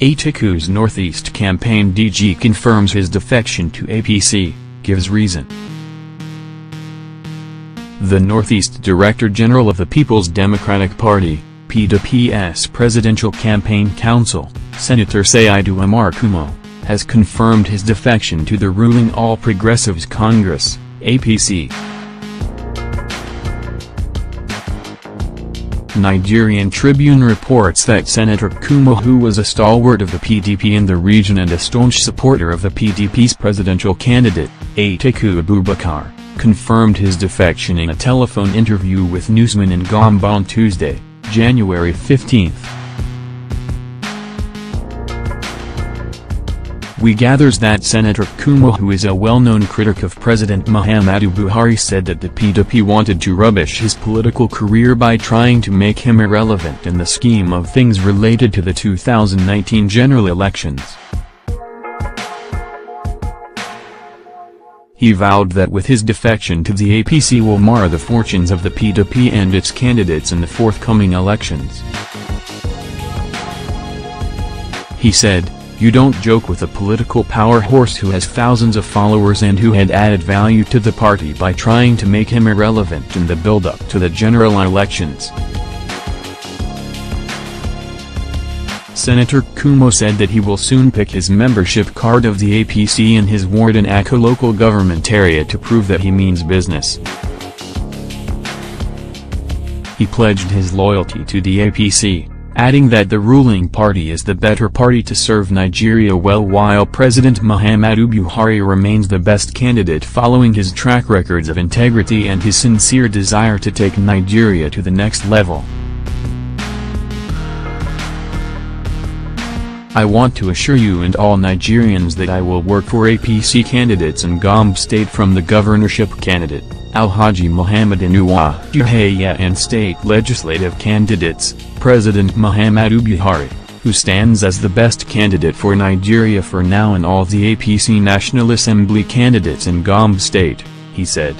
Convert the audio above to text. Atiku's Northeast campaign DG confirms his defection to APC, gives reason. The Northeast Director General of the People's Democratic Party, PDP's Presidential Campaign Council, Senator Saidu Umar Kumo, has confirmed his defection to the ruling All Progressives Congress, APC. Nigerian Tribune reports that Senator Kumo, who was a stalwart of the PDP in the region and a staunch supporter of the PDP's presidential candidate, Atiku Abubakar, confirmed his defection in a telephone interview with newsmen in Gombe on Tuesday, January 15. We gathers that Senator Kumo, who is a well-known critic of President Muhammadu Buhari, said that the PDP wanted to rubbish his political career by trying to make him irrelevant in the scheme of things related to the 2019 general elections. He vowed that with his defection to the APC will mar the fortunes of the PDP and its candidates in the forthcoming elections. He said, "You don't joke with a political power horse who has thousands of followers and who had added value to the party by trying to make him irrelevant in the build-up to the general elections." Senator Kumo said that he will soon pick his membership card of the APC in his ward in Akko local government area to prove that he means business. He pledged his loyalty to the APC, adding that the ruling party is the better party to serve Nigeria well, while President Muhammadu Buhari remains the best candidate following his track records of integrity and his sincere desire to take Nigeria to the next level. "I want to assure you and all Nigerians that I will work for APC candidates in Gombe State, from the governorship candidate, Alhaji Muhammadu Inuwa, and state legislative candidates, President Muhammadu Buhari, who stands as the best candidate for Nigeria for now, and all the APC National Assembly candidates in Gombe State," he said.